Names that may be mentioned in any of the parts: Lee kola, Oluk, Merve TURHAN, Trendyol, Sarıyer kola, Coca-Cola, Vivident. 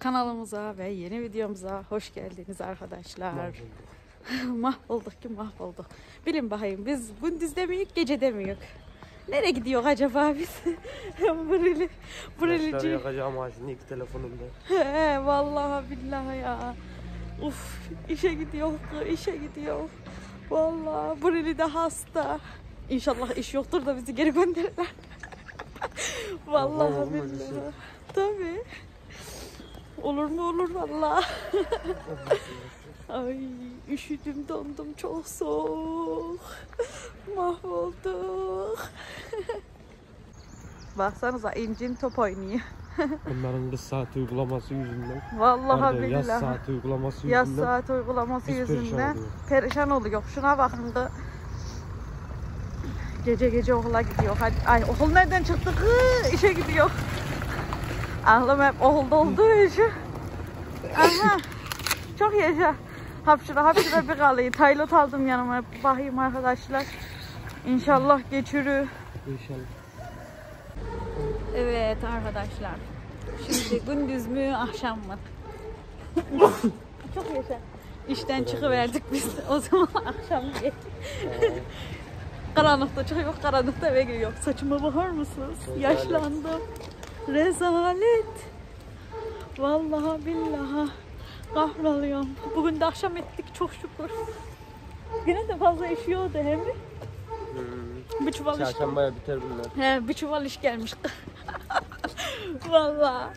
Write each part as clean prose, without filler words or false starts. Kanalımıza ve yeni videomuza hoş geldiniz arkadaşlar. Mahvolduk. Bilin bakayım biz gündüz demiyik, gece demiyik. Nereye gidiyor acaba biz? Burilici. Yakacağım ağacını ilk telefonumda. He vallahi billahi ya. Uf işe gidiyor. Vallahi Burili de hasta. İnşallah iş yoktur da bizi geri gönderirler. Vallahi billahi. Tabii. Olur vallahi. Ay üşüdüm, dondum, çok soğuk. Mahvolduk. Baksanıza incin top oynuyor. Bunların kız saat uygulaması yüzünden. Vallahi billahi. Yaz saat uygulaması yüzünden perişan oluyor. Şuna bakın da. Gece okula gidiyor. Ay okul nereden çıktı? İşe gidiyor. Aklım hep okulda olduğu için. Aha. Çok yaşa. Hapşıra bir kalayım. Taylot aldım yanıma. Bakayım arkadaşlar. İnşallah geçürü. İnşallah. Evet arkadaşlar. Şimdi gündüz mü akşam mı? Çok yaşa. İşten çıkıverdik biz. O zaman akşam diye. Karanlıkta çıkıyor, karanlıkta eve giriyor. Saçıma bakar mısınız? Yaşlandım. Rezalet. Vallahi billahi. Kahralıyorum. Bugün de akşam ettik çok şükür. Yine de fazla üşüyordu hem mi? Bir çuval iş. Çarşambaya biter bunlar. He, bir çuval iş gelmiş. Vallahi.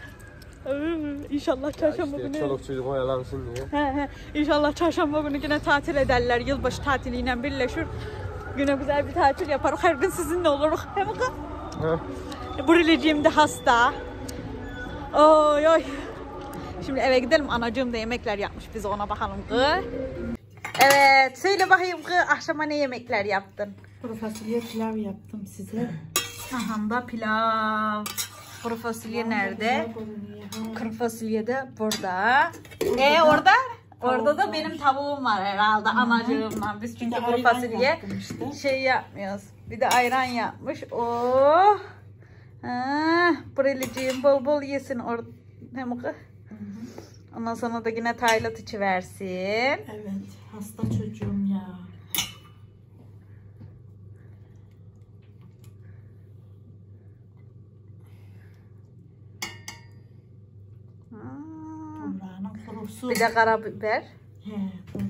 İnşallah çarşamba günü. Çoluk çocuk oyalansın diye. He. İnşallah çarşamba günü yine tatil ederler. Yılbaşı tatiliyle birleşir. Güne güzel bir tatil yaparız. Her gün sizinle oluruz. He mi kız? He. Burileciğim de hasta. Oy. Şimdi eve gidelim. Anacığım da yemekler yapmış. Biz ona bakalım kız. Evet. Söyle bakayım kız. Akşama ne yemekler yaptın? Kuru fasulye pilav yaptım size. Sahanda pilav. Kuru fasulye nerede? Kuru fasulye de burada. Orada? Orada da benim tavuğum var herhalde anacığımla. Biz çünkü kuru fasulye yapmıyoruz. Bir de ayran yapmış. Oh. Buriliciğim bol bol yesin orada. Ne mi kız? Ondan sonra da yine taylat içiversin. Evet. Hasta çocuğum ya. Bir de karabiber. He,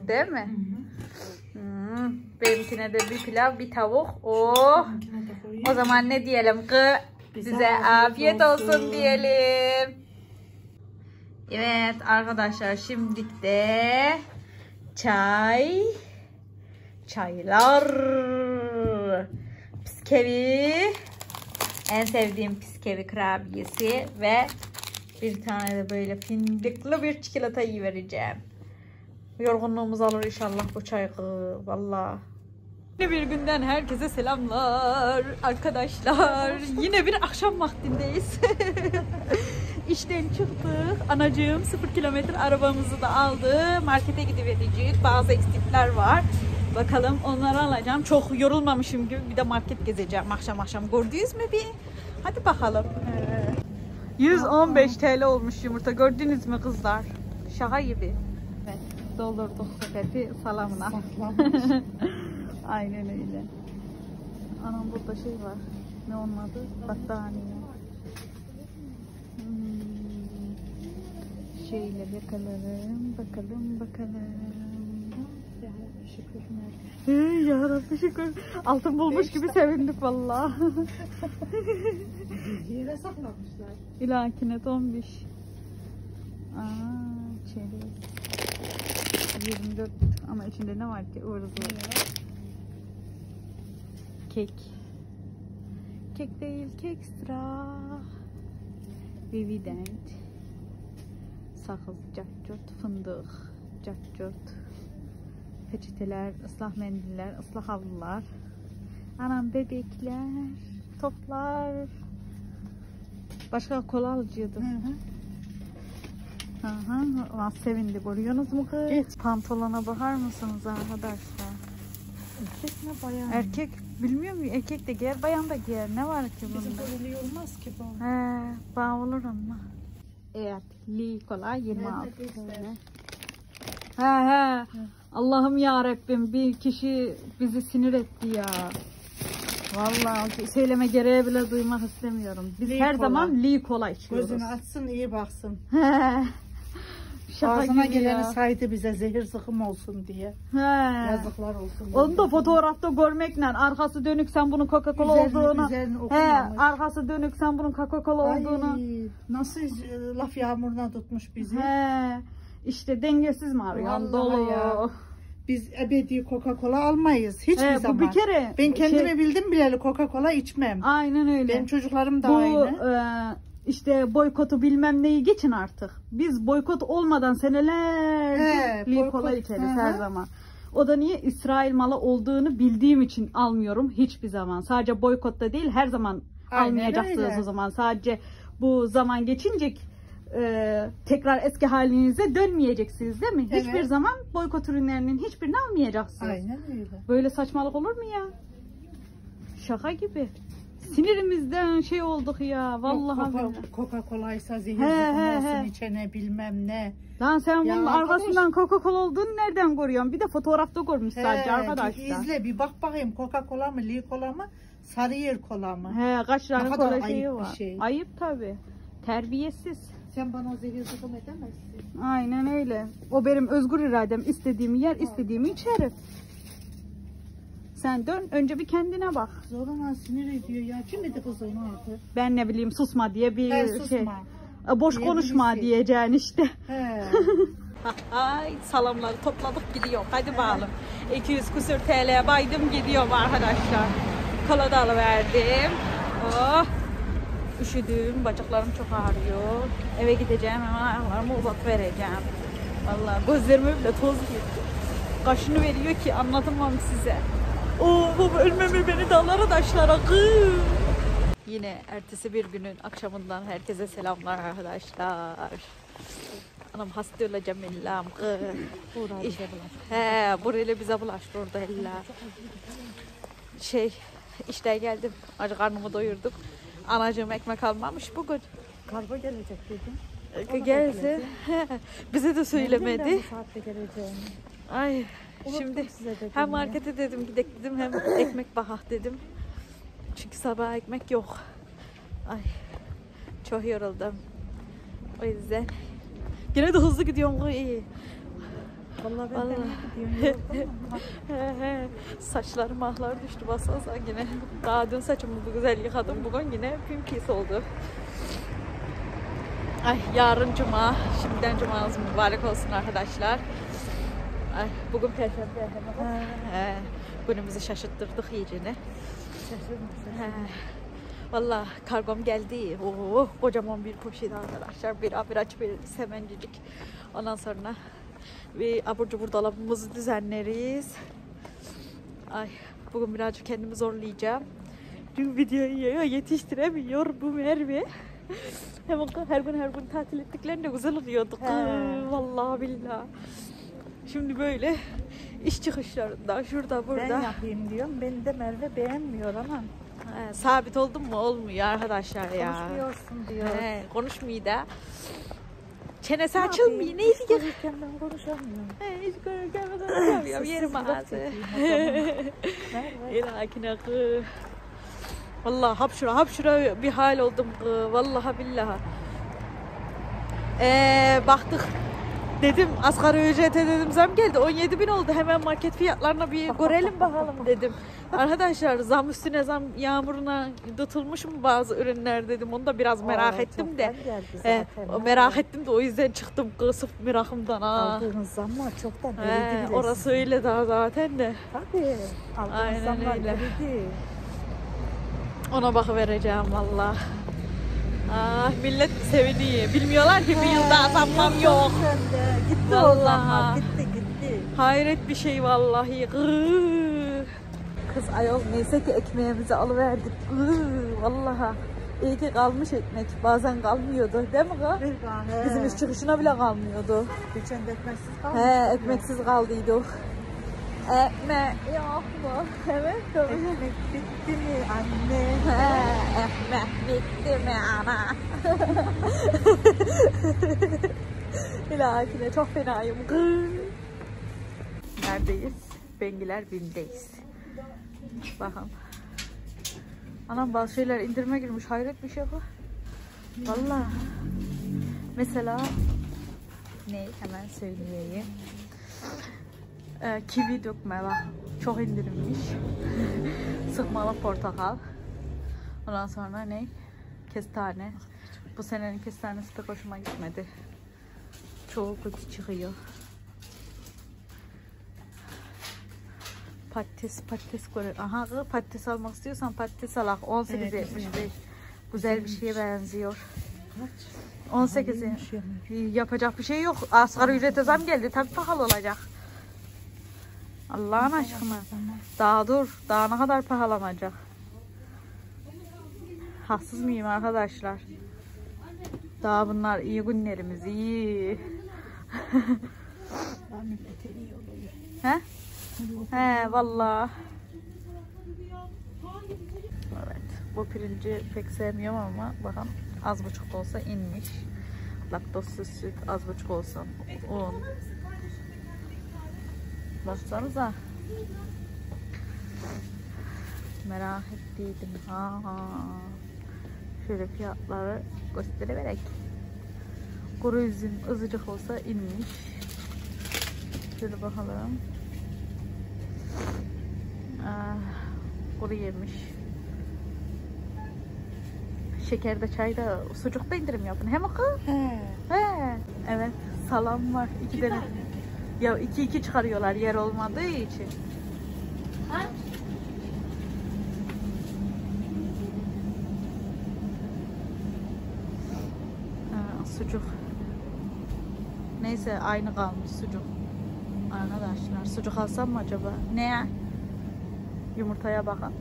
değil mi? Hı -hı. Hmm. Benimkine de bir pilav, bir tavuk. Oh. O zaman ne diyelim ki? Bize afiyet olsun diyelim. Evet arkadaşlar şimdi de çaylar, piskevi, en sevdiğim piskevi kurabiyesi ve bir tane de böyle fındıklı bir çikolata yiyivereceğim. Yorgunluğumuz alır inşallah bu çay vallahi. Yine bir günden herkese selamlar arkadaşlar. Yine bir akşam vaktindeyiz. İşten çıktık. Anacığım 0 kilometre arabamızı da aldı. Markete gidivereceğiz. Bazı eksikler var. Bakalım onları alacağım. Çok yorulmamışım gibi. Bir de market gezeceğim. Akşam gördünüz mü bir? Hadi bakalım. 115 TL olmuş yumurta. Gördünüz mü kızlar? Şaka gibi. Evet. Doldurduk sepeti salamına. Aynen öyle. Anam burada şey var. Ne onun adı? Battaniye. Şöyle bakalım. Ya Rabbi şükür. Altın bulmuş gibi sevindik vallahi. Yere saklamışlar. İlakine donmuş. Çeyrek. 24 ama içinde ne var ki? Uğuruz var. Kek değil, kekstra. Vivident. Sakız, cacot, fındık, cacot, peçeteler, ıslah mendiller, ıslah havlular, anam bebekler, toplar, başka kola alıcıyordum. Aha, sevindi, görüyorsunuz mu kız? Evet. Pantolona bakar mısınız arkadaşlar? Erkek ne bayan? Erkek, bilmiyor muyum? Erkek de giyer, bayan da giyer. Ne var ki bunda? Bizim böyle olmaz ki bu. He, bağ olur ama. Evet. Lee kola 26 tane. He. Allah'ım ya Rabbim, bir kişi bizi sinir etti ya. Vallahi söyleme gereği bile duymak istemiyorum. Biz Lee her kola. Zaman Lee kola içiyoruz. Gözünü açsın, iyi baksın. He. Ağzına geleni saydı bize, zehir zıkkım olsun diye. He. Yazıklar olsun. Onu da fotoğrafta görmekle arkası dönük sen bunun Coca-Cola olduğunu. He, arkası dönük sen bunun Coca-Cola olduğunu. Nasıl laf yağmuruna tutmuş bizi. He. İşte dengesiz mi arıyorum? Dolu ya. Biz ebedi Coca-Cola almayız hiçbir zaman. Bir kere ben kendimi bildim bileli Coca-Cola içmem. Aynen öyle. Benim çocuklarım da aynı. İşte boykotu bilmem neyi geçin artık. Biz boykot olmadan senelerce Lee kola içeriz her zaman. O da niye? İsrail malı olduğunu bildiğim için almıyorum hiçbir zaman. Sadece boykotta değil, her zaman almayacaksınız öyle. O zaman. Sadece bu zaman geçince tekrar eski halinize dönmeyeceksiniz değil mi? Evet. Hiçbir zaman boykot ürünlerinin hiçbirini almayacaksınız. Aynen öyle. Böyle saçmalık olur mu ya? Şaka gibi. Sinirimizden şey olduk ya vallahi. Coca-Cola'ysa zehir olmasın içene bilmem ne. Lan sen bunun arkasından Coca-Cola olduğunu nereden görüyorsun? Bir de fotoğrafta görmüş sadece arkadaşlar. İzle bir bak bakayım, Coca-Cola mı, Lee kola mı, Sarıyer kola mı? He, kaç tane kola şeyi var. Şey. Ayıp tabi. Terbiyesiz. Sen bana o zehir zıkkım edemezsin. Aynen öyle. O benim özgür iradem. İstediğimi yer, istediğimi içerim. Sen dön, önce bir kendine bak. Zoruna sinir ediyor ya. Kim dedi kız onu artık? Ben ne bileyim, susma diye bir susma. Şey. Boş ne konuşma diyeceğin işte. He. Ay, salamları topladık gidiyor. Hadi bakalım. 200 küsür TL baydım gidiyor arkadaşlar. Kola da alıverdim. Oh. Üşüdüm. Bacaklarım çok ağrıyor. Eve gideceğim. Hemen ayaklarımı uzatıvereceğim. Vallahi gözlerime bile toz girdi. Kaşını veriyor ki anlatamam size. Oğlum ölmemi beni dağlara taşlara kıyım. Yine ertesi bir günün akşamından herkese selamlar arkadaşlar. Anam hasta olacağım illam. Burayla bize bulaştı orada illa. Şey işte geldim. Acı karnımı doyurduk. Anacığım ekmek almamış bugün. Kargo gelecek dedim. Gelse bize de söylemedi. Ne bu saatte geleceğini. Ay. Şimdi hem markete ya. Dedim gidek dedim, hem ekmek bakak dedim. Çünkü sabah ekmek yok. Ay çok yoruldum. O yüzden yine de hızlı gidiyorum. İyi. Vallahi ben gidiyorum. Saçlarım ahlar düştü basasa yine. Daha dün saçımı güzel yıkadım. Bugün yine pimpis oldu. Ay yarın cuma. Şimdiden cumanız mübarek olsun arkadaşlar. Ay, bugün perşembe. Günümüzü şaşırttırdık iyicene. Şaşırttık. Vallahi kargom geldi. Oo, kocaman bir poşet arkadaşlar. Bir abiraç, bir semencicik. Ondan sonra bir abur cubur dolabımızı düzenleriz. Ay, bugün birazcık kendimi zorlayacağım. Dün videoyu yetiştiremiyor bu Merve. Hemen her gün tatil ettiklerinde güzel oluyorduk. Vallahi billahi. Şimdi böyle iş çıkışlarında şurada burada. Ben yapayım diyorum. Beni de Merve beğenmiyor ama. Sabit oldum mu olmuyor arkadaşlar ya. Konuşmuyorsun diyor. Konuşmuyor da. Çenesi açılmıyor. Ne ilgi? Ben konuşamıyorum. Hiç konuşamıyorum. Yerim ağzı. Lakin akı. Vallahi hapşura bir hal oldum. Vallahi billahi. Baktık. Dedim asgari ücrete dedim zam geldi. 17.000 oldu. Hemen market fiyatlarına bir görelim bakalım dedim. Arkadaşlar zam üstüne zam, yağmuruna tutulmuş mu bazı ürünler dedim. Onu da biraz merak ettim de. Merak ettim de o yüzden çıktım sırf merakımdan. Aldığınız zamlar çoktan verildi. Orası öyle daha zaten de. Tabii. Aldığınız zamlar verildi. Ona bakıvereceğim vallahi. Ah, millet seviniyor. Bilmiyorlar ki bir yılda atanmam yok. Gitti vallahi. Gitti. Hayret bir şey vallahi. Kız ayol neyse ki ekmeğimizi alıverdik. Vallahi. İyi ki kalmış ekmek. Bazen kalmıyordu değil mi kız? Bizim iş çıkışına bile kalmıyordu. Geçen de ekmeksiz kaldıydı. Ekmeksiz kaldıydı. Ekmek yok mu? Evet, doğru. Ekmek bitti mi anne? Ekmek bitti mi ana? İlahine çok fenayım. Neredeyiz? Bengiler Bin'deyiz. Bakın. Anam bazı şeyler indirime girmiş. Hayret bir şey bu. Valla. Mesela ne? Hemen söyleyeyim. Kivi dökmeler çok indirilmiş. Sıkmalı portakal. Ondan sonra ne? Kestane. Bu senenin kestanesi de hoşuma gitmedi. Çoğu kötü çıkıyor. Patates koyuyor. Aha, patates almak istiyorsan patates alak. 18.75. Evet, güzel bir şeye benziyor. 18'e yapacak bir şey yok. Asgari ücrete zam geldi. Tabii pahalı olacak. Allah'ın aşkına. Daha dur. Daha ne kadar pahalanacak. Haksız mıyım arkadaşlar? Daha bunlar iyi günlerimiz. İyi. He? He vallahi. Evet. Bu pirinci pek sevmiyorum ama bakın az buçuk olsa inmiş. Laktozsuz süt az buçuk olsa. Un. Baksanıza. Merak ettiydim. Şöyle fiyatları göstererek. Kuru üzüm azıcık olsa inmiş. Şöyle bakalım. Kuru yemiş. Şekerde, çayda, sucukta indirim yapın. He mi kız? He. Evet. Salam var. İki tane. Ya 2-2 çıkarıyorlar yer olmadığı için. Ha? Sucuk. Neyse aynı kalmış sucuk. Arkadaşlar sucuk alsam mı acaba? Ne? Yumurtaya bakın.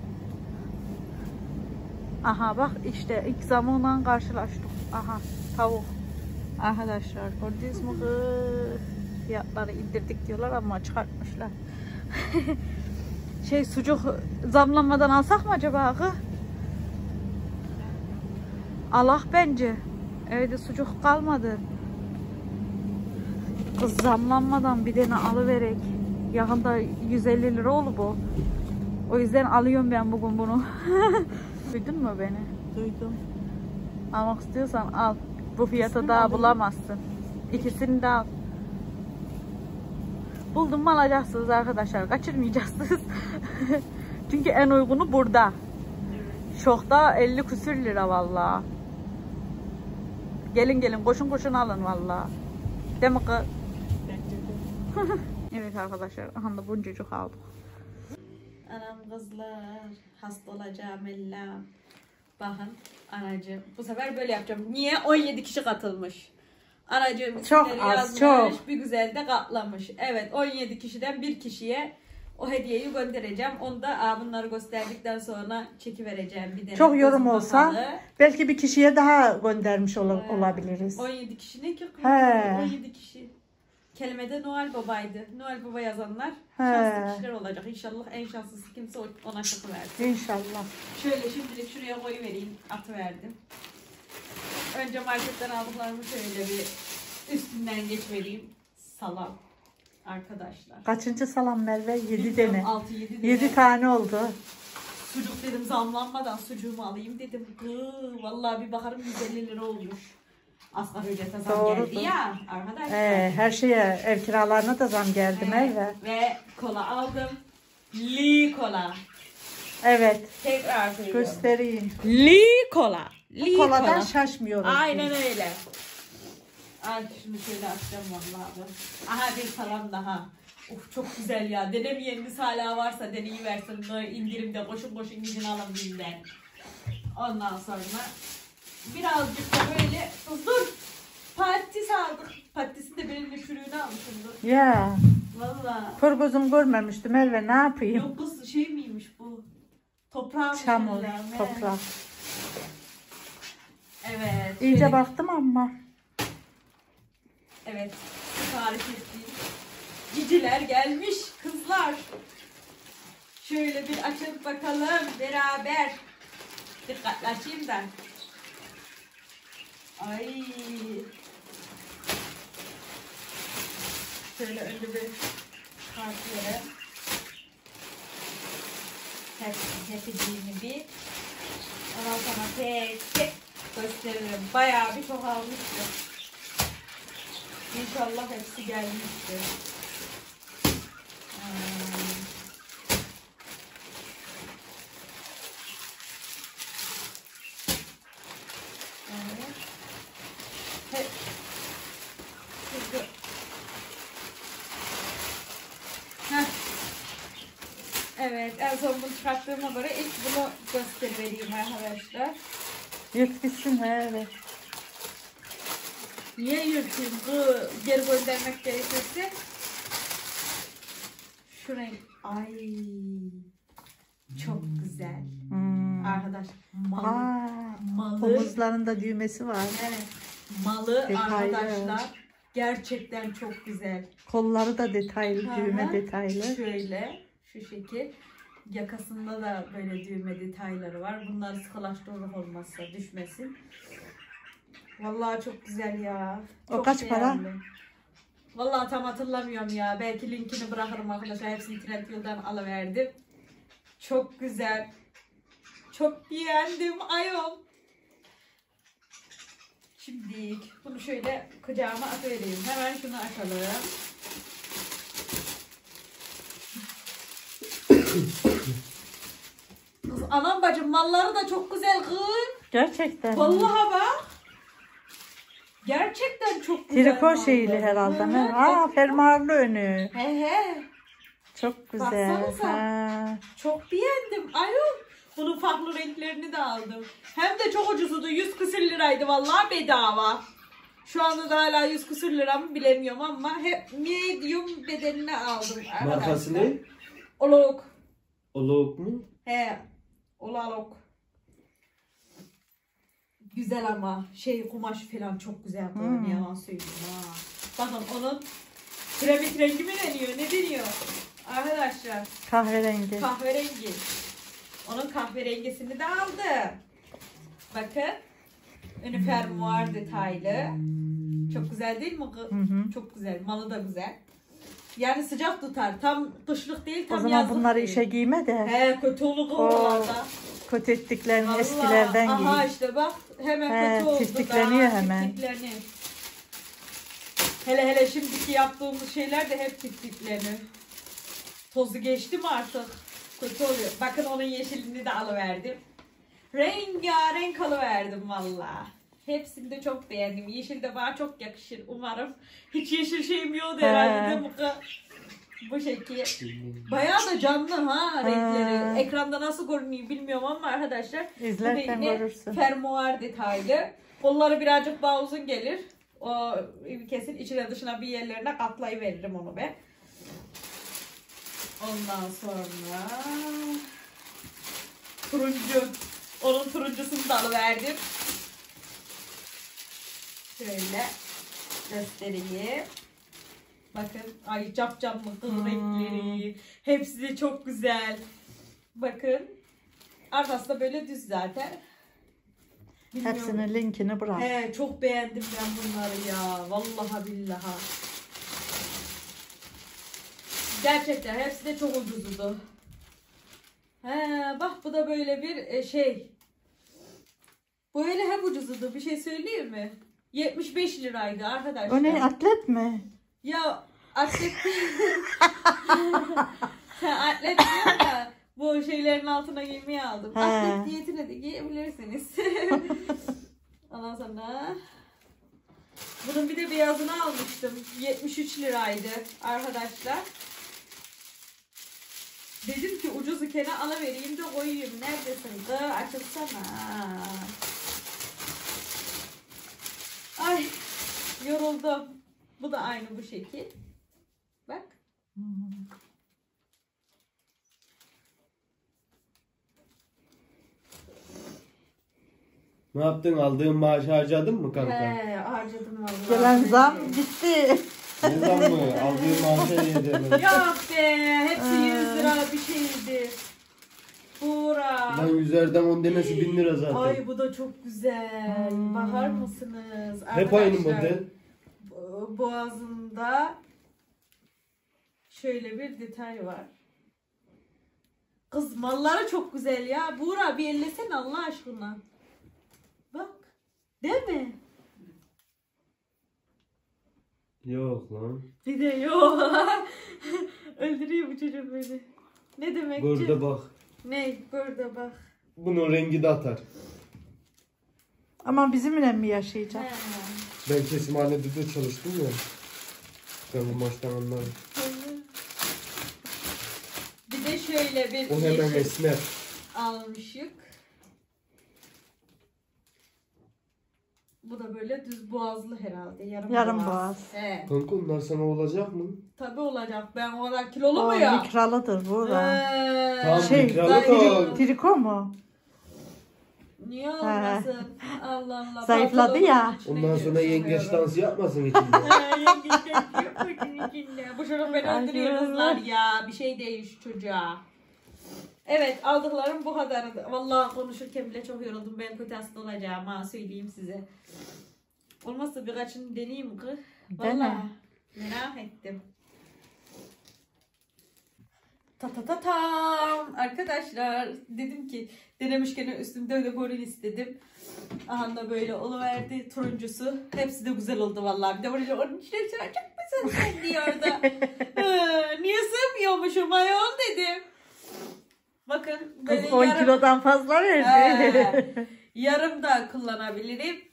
Aha bak işte ilk zamanla karşılaştık. Aha tavuk. Arkadaşlar gördünüz mü? Fiyatları indirdik diyorlar ama çıkartmışlar. Şey sucuk zamlanmadan alsak mı acaba? Allah bence. Evde sucuk kalmadı. Kız zamlanmadan bir tane alıverek. Yakında 150 lira oldu bu. O yüzden alıyorum ben bugün bunu. Duydun mu beni? Duydum. Almak istiyorsan al. Bu fiyata daha alayım. Bulamazsın. İkisini de al. Buldum mu alacaksınız arkadaşlar. Kaçırmayacaksınız. Çünkü en uygunu burada. Şokta 50 küsür lira vallahi. Gelin koşun koşun alın vallahi. Değil mi kız? Evet arkadaşlar. Aha da buncacık aldık. Anam kızlar. Hasta olacağım illa. Bakın anacığım. Bu sefer böyle yapacağım. Niye? 17 kişi katılmış. Anacığım çok az, çok. Bir güzel de katlamış. Evet 17 kişiden bir kişiye o hediyeyi göndereceğim. Onu da bunları gösterdikten sonra çekivereceğim. Bir çok yorum olsa bahalı. Belki bir kişiye daha göndermiş olabiliriz. 17 kişi ne ki? 17 kişi. Kelimede Noel Baba'ydı. Noel Baba yazanlar şanslı kişiler olacak. İnşallah en şanslısı kimse ona çıkıversin. İnşallah. Şöyle şimdilik şuraya koyuvereyim. Atıverdim. Önce marketten aldıklarımı şöyle bir üstünden geçmeliyim. Salam arkadaşlar. Kaçıncı salam Merve? 7 tane. 7 tane oldu. Sucuk dedim zamlanmadan sucuğumu alayım dedim. Vallahi bir bakarım 150 lira olmuş. Asgari ücrete zam geldi ya arkadaşlar. Her şeye ev kiralarına da zam geldi Merve. Ve kola aldım. Lee kola. Evet. Tekrar söylüyorum. Göstereyim. Lee kola. Bu koladan şaşmıyorum. Aynen şimdi. Öyle. Ay şunu şöyle açacağım vallahi. Aha bir salam daha. Of çok güzel ya. Denemeyeniniz hala varsa deneyiversin. Böyle indirimde koşun gidin alın birinden. Ondan sonra birazcık da böyle dur. Patates aldık. Patatesin de benimle çürüğünü almışımdır. Ya. Valla. Kör gözüm görmemiştim Elve ne yapayım? Yok bu şey miymiş bu? Toprağı mı? Çamur, toprak. Evet. İyice şöyle baktım ama. Evet. Tarif ettiğim Ciciler gelmiş kızlar. Şöyle bir açıp bakalım beraber. Dikkatli açayım da. Ay. Şöyle önce bir kartları. Hepsini bir. Ondan sonra tek tek gösteririm. Bayağı bir çoğalmıştı. İnşallah hepsi gelmiştir. Evet, en son bunu çıkarttığıma göre ilk bunu göstereyim arkadaşlar. Yırtmışsın ha, evet. Niye yırtayım? Bu geri göndermek gerekirse. Şu renk. Ay. Çok güzel. Hmm. Arkadaş. Malı. Malı. Omuzlarında düğmesi var. Evet. Malı detaylı. Arkadaşlar. Gerçekten çok güzel. Kolları da detaylı. Aha. Düğme detaylı. Şöyle. Şu şekil. Yakasında da böyle düğme detayları var. Bunlar sıkılaştırıcı olmazsa düşmesin. Vallahi çok güzel ya. Çok o kaç para? Vallahi tam hatırlamıyorum ya. Belki linkini bırakırım arkadaşlar. Hepsini Trendyol'dan alıverdim. Çok güzel. Çok beğendim ayol. Şimdi bunu şöyle kucağıma atıvereyim. Hemen şunu açalım. Kız, anam bacım malları da çok güzel kız. Gerçekten. Vallahi bak. Gerçekten çok güzel. Triko şeyli herhalde. He, ha, fermuarlı önü. He. Çok güzel. He. Çok beğendim. Ayol. Bunun farklı renklerini de aldım. Hem de çok ucuzdu. 100 küsür liraydı vallahi bedava. Şu anda da hala 100 küsür lira mı bilemiyorum ama hep medium bedenini aldım. Markası ne? Oluk. Oluk mu? He. Oluk. Güzel ama şey kumaş falan çok güzel. Hmm. Yalan söylüyorum ha. Bakın onun kremit rengi mi deniyor? Ne deniyor? Arkadaşlar. Kahverengi. Kahverengi. Onun kahverengisini de aldı. Bakın. Önü fermuar detaylı. Çok güzel değil mi? Hı. Çok güzel. Malı da güzel. Yani sıcak tutar. Tam kışlık değil, tam yazlık. O zaman yazlık bunları değil. İşe giyme de. He, kötü oldu oralarda. Kötü ettiklerini Allah, eskilerden giy. Aha işte bak hemen he, kötü oldu. Tiftikleniyor hemen. Tiftiklenir. Hele hele şimdiki yaptığımız şeyler de hep tiftiklenir. Tozu geçti mi artık? Kötü oluyor. Bakın onun yeşilini de alıverdim. Rengarenk alıverdim valla. Hepsini de çok beğendim. Yeşil de bana çok yakışır umarım. Hiç yeşil şeyim yoktu herhalde. Bu şekil. Bayağı da canlı ha renkleri. Ekranda nasıl görünüyor bilmiyorum ama arkadaşlar. İzlerken görürsün. Fermuar detaylı. Kolları birazcık daha uzun gelir. O kesin içine dışına bir yerlerine katlayıveririm onu ben. Ondan sonra turuncu. Onun turuncusunu da alıverdim. Şöyle göstereyim. Bakın. Ay cap camlı kıl renkleri. Hepsi de çok güzel. Bakın. Arkası da böyle düz zaten. Bilmiyorum. Hepsinin linkini bırak. He, çok beğendim ben bunları ya. Vallahi billahi. Gerçekten hepsi de çok ucuzdu. He, bak bu da böyle bir şey. Böyle hep ucuzdu. Bir şey söyleyeyim mi? 75 liraydı arkadaşlar. O ne, atlet mi? Ya atlet atlet diyor da bu şeylerin altına giymeyi aldım. He. Atlet diyetine de giyebilirsiniz. Ondan sonra bunun bir de beyazını almıştım. 73 liraydı arkadaşlar. Dedim ki ucuzu kere alavereyim de koyayım. Neredesin? Açılsana. Ay yoruldum. Bu da aynı bu şekil. Bak. Ne yaptın? Aldığın maaşı harcadın mı kanka? He, harcadım vallahi. Gelen zam gitti. Bundan mı? Aldığım halde yedim. Yok be. Hepsi 100 lira bir şeydi. Buğra. Ben 100'lerden 10 demesi 1000 lira zaten. Ay bu da çok güzel. Bakar mısınız? Hep aynı model. Boğazında şöyle bir detay var. Kız malları çok güzel ya. Buğra bir ellesene Allah aşkına. Bak. Değil mi? Yok lan. Bir de yok. Öldürüyor bu çocuk beni. Ne demek burada ki? Burada bak. Ne? Burada bak. Bunun rengi de atar. Ama bizimle mi yaşayacak? Ben kesimhanede de çalıştım ya. Ben bu maçtan anlarım. Bir de şöyle bir yeşil almışık. Bu da böyle düz boğazlı herhalde. Yarım boğaz. He. Kanka onlar sana olacak mı? Tabii olacak. Ben o kadar kilolu mu ya? Mikralıdır bu da. Tamam, triko mu? Niye olmasın? Allah Allah. Zayıfladı ya. Ondan sonra yengeç dansı yapmasın içinde. Yengeç dansı yapmasın içinde. Bu çocuk beni öldürüyor kızlar ya. Bir şey değil şu çocuğa. Evet aldıklarım bu kadardı. Vallahi konuşurken bile çok yoruldum. Ben kötü hasta olacağım ha, söyleyeyim size. Olmazsa birkaçını deneyeyim kız. Vallahi merak ettim. Ta-ta-ta-tam. Arkadaşlar dedim ki denemişken üstümde de goril istedim. Aha da böyle oluverdi turuncusu. Hepsi de güzel oldu vallahi. Bir de böyle onun içine çok güzel sen diyor da. Niye sığmıyormuşum ayol dedim. Bakın böyle 10 yarım, kilodan fazla verdi. Yarım da kullanabilirim.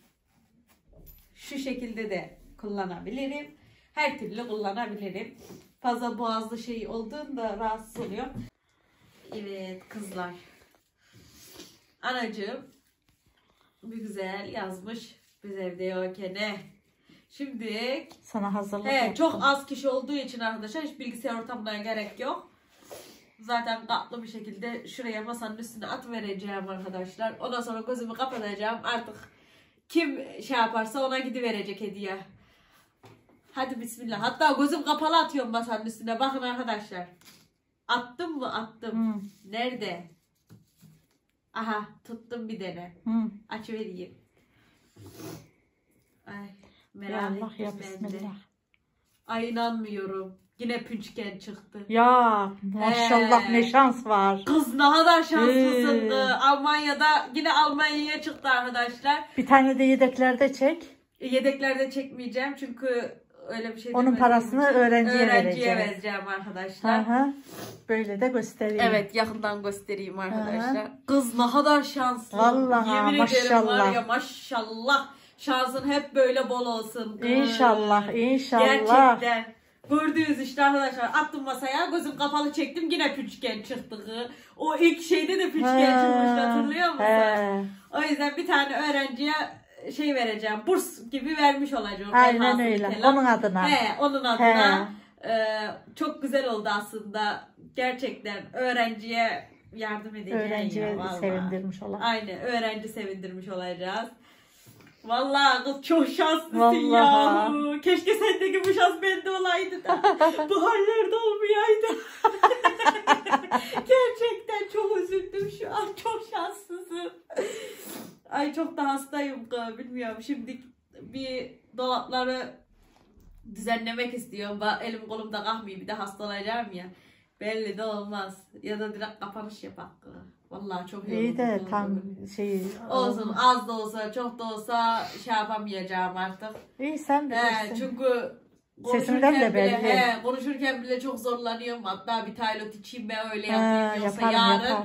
Şu şekilde de kullanabilirim. Her türlü kullanabilirim. Fazla boğazlı şey olduğunda rahatsız oluyor. Evet kızlar. Anacığım bir güzel yazmış. Biz evde yokken. Şimdi sana hazırlık. Çok az kişi olduğu için arkadaşlar hiç bilgisayar ortamına gerek yok. Zaten katlı bir şekilde şuraya masanın üstüne at vereceğim arkadaşlar. Ondan sonra gözümü kapatacağım. Artık kim şey yaparsa ona gidiverecek hediye. Hadi bismillah. Hatta gözüm kapalı atıyorum masanın üstüne. Bakın arkadaşlar. Attım mı? Attım. Hı. Nerede? Aha tuttum bir tane. Açıvereyim. Ay merak ettim ben de. Ay inanmıyorum. Yine pünçken çıktı. Ya maşallah ne şans var. Kız ne kadar şanslısındı. Almanya'da yine Almanya'ya çıktı arkadaşlar. Bir tane de yedeklerde çek. Yedeklerde çekmeyeceğim çünkü öyle bir şey. Onun parasını öğrenciye vereceğim arkadaşlar. Aha. Böyle de göstereyim. Evet yakından göstereyim arkadaşlar. Aha. Kız ne kadar şanslı. Vallahi yemin maşallah. Ya, maşallah. Şansın hep böyle bol olsun. Kız. İnşallah inşallah. Gerçekten. Gördüğünüz işte arkadaşlar attım masaya gözüm kapalı çektim yine püçken çıktı. O ilk şeyde de püçken çıkmıştı hatırlıyor musun? O yüzden bir tane öğrenciye şey vereceğim burs gibi vermiş olacağım. Aynen öyle falan. Onun adına. Onun adına. Çok güzel oldu aslında gerçekten öğrenciye yardım edeceğim. Öğrenciye sevindirmiş olacağız. Aynen öğrenci sevindirmiş olacağız. Vallahi kız çok şanslısın vallahi. Ya. Keşke sendeki bu şans bende olaydı da. Bu hallerde olmayaydı. Gerçekten çok üzüldüm şu an. Çok şanssızım. Ay çok da hastayım kız. Bilmiyorum. Şimdi bir dolapları düzenlemek istiyorum. Elim kolumda kalmayayım. Bir de hastalanacağım ya. Belli de olmaz. Ya da direkt kapanış yapak. Vallahi çok yoruldum. İyi de tam şey. Olsun az da olsa çok da olsa şey yapamayacağım artık. İyi sen de. Çünkü sesimden de belli. Konuşurken bile çok zorlanıyorum. Hatta bir taylot içeyim ben öyle yapayım. Yoksa yarın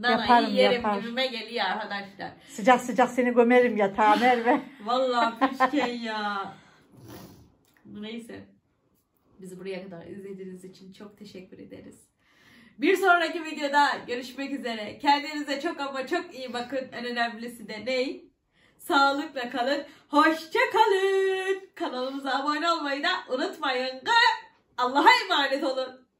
nanayı yerim gibime geliyor arkadaşlar. Sıcak sıcak seni gömerim yatağa Merve. Vallahi pişken ya. Neyse. Bizi buraya kadar izlediğiniz için çok teşekkür ederiz. Bir sonraki videoda görüşmek üzere. Kendinize çok ama çok iyi bakın. En önemlisi de ne? Sağlıkla kalın. Hoşça kalın. Kanalımıza abone olmayı da unutmayın. Allah'a emanet olun.